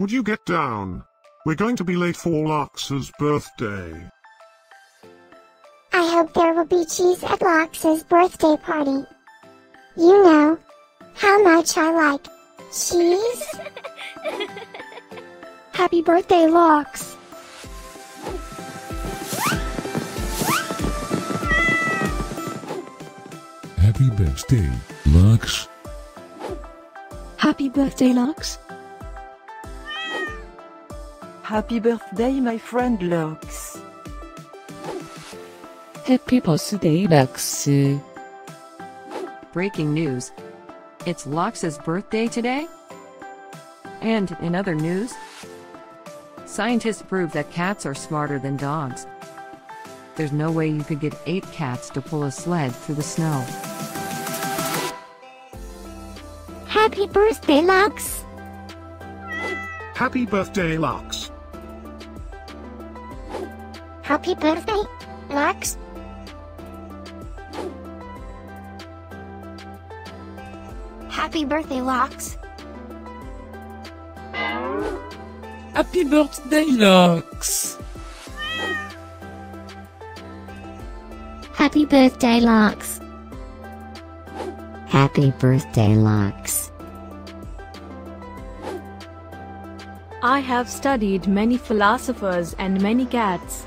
Would you get down? We're going to be late for Loks's birthday. I hope there will be cheese at Loks's birthday party. You know how much I like cheese. Happy birthday, Loks. Happy birthday, Loks. Happy birthday, Loks. Happy birthday, my friend Loks. Happy birthday, Loks. Breaking news. It's Loks's birthday today. And in other news, scientists prove that cats are smarter than dogs. There's no way you could get 8 cats to pull a sled through the snow. Happy birthday, Loks. Happy birthday, Loks. Happy birthday, Loks. Happy birthday, Loks. Happy birthday, Loks. Happy birthday, Loks. Happy birthday, Loks. I have studied many philosophers and many cats.